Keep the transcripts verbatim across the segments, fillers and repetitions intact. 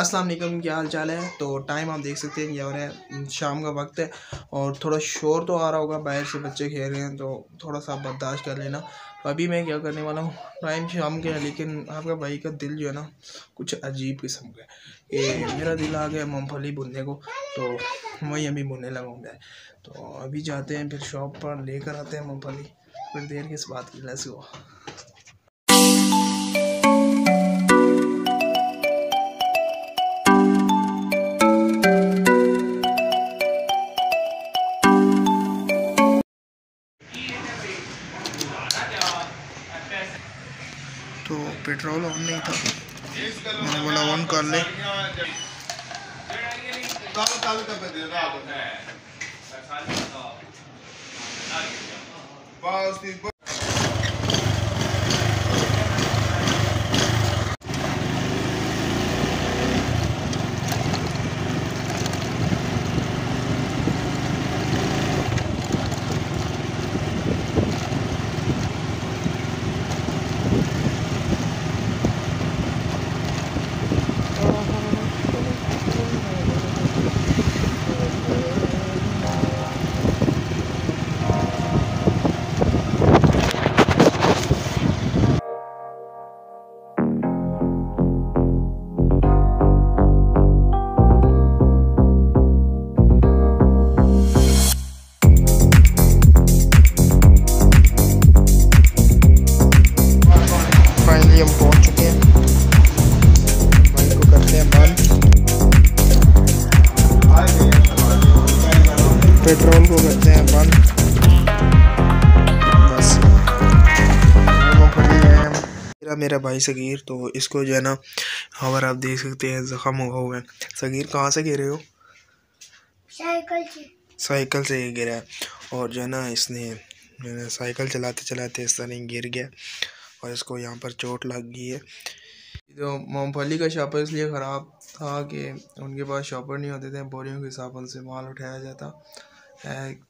अस्सलाम वालेकुम, क्या हाल चाल है। तो टाइम आप देख सकते हैं, ये हो रहा है शाम का वक्त है और थोड़ा शोर तो आ रहा होगा, बाहर से बच्चे खेल रहे हैं, तो थोड़ा सा आप बर्दाश्त कर लेना। अभी मैं क्या करने वाला हूँ, टाइम शाम के है लेकिन आपका भाई का दिल जो है ना कुछ अजीब किस्म का है। मेरा दिल आ गया मूंगफली भुनने को, तो वहीं अभी भुनने लगाऊंगा। तो अभी जाते हैं, फिर शॉप पर लेकर आते हैं मूंगफली, फिर देर किस बात की। Let's go. तो पेट्रोल ऑन नहीं था, मैंने बोला ऑन कर ले। पेट्रोल को करते हैं बंद, बस है। मेरा मेरा भाई सगीर, तो इसको जो है ना हमारा आप देख सकते हैं ज़ख़म हुआ हुआ है। सगीर कहाँ से गिरे हो? साइकिल से। साइकिल से गिरा है और जो है ना इसने जो है साइकिल चलाते चलाते इस तरह गिर गया और इसको यहाँ पर चोट लग गई है। तो मूंगफली का शॉपर इसलिए ख़राब था कि उनके पास शॉपर नहीं होते थे, बोरियों के हिसाब उनसे माल उठाया जाता है।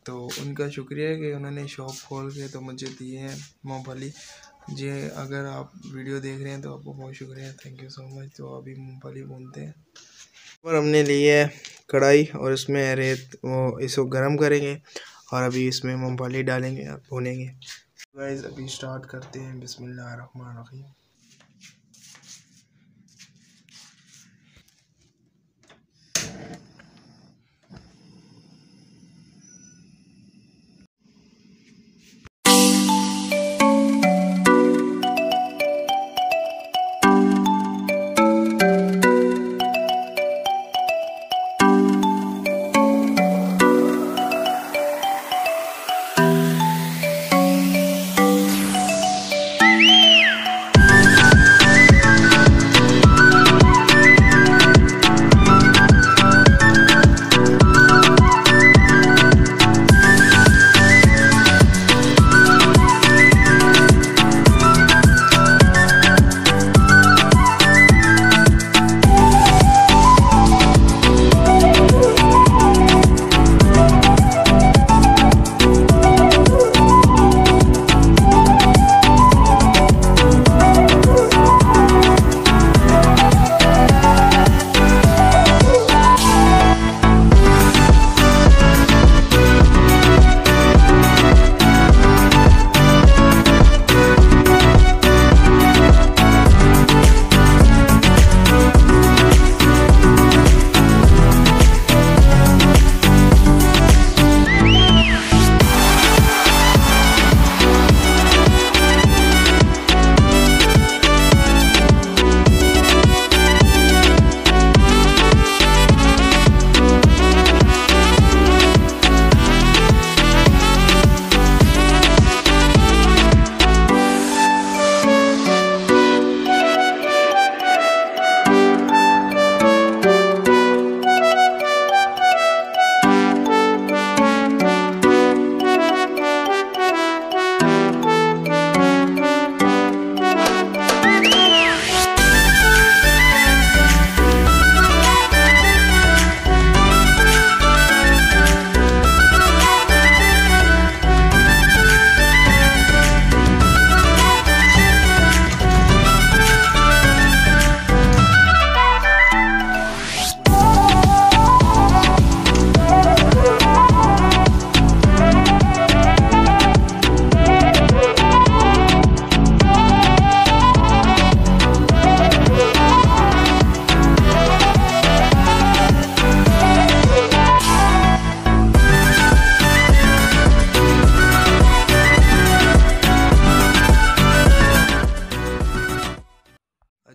तो उनका शुक्रिया है कि उन्होंने शॉप खोल के तो मुझे दिए हैं मूंगफली जी। अगर आप वीडियो देख रहे हैं तो आपको बहुत शुक्रिया, थैंक यू सो मच। तो अभी मूंगफली भूनते हैं। और हमने लिए है कढ़ाई और इसमें रेत, वो इसको गर्म करेंगे और अभी इसमें मूंगफली डालेंगे और भूनेंगे। गाइस अभी स्टार्ट करते हैं, बिस्मिल्लाहिर्रहमानिर्रहीम।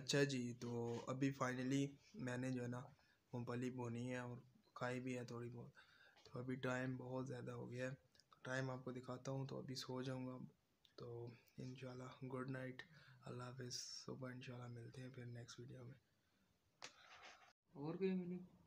अच्छा जी, तो अभी फाइनली मैंने जो है ना मूंगफली बोनी है और खाई भी है थोड़ी बहुत। तो अभी टाइम बहुत ज़्यादा हो गया है, टाइम आपको दिखाता हूँ। तो अभी सो जाऊँगा, तो इंशाल्लाह गुड नाइट, अल्लाह हाफिज़। सुबह इंशाल्लाह मिलते हैं फिर नेक्स्ट वीडियो में। और कोई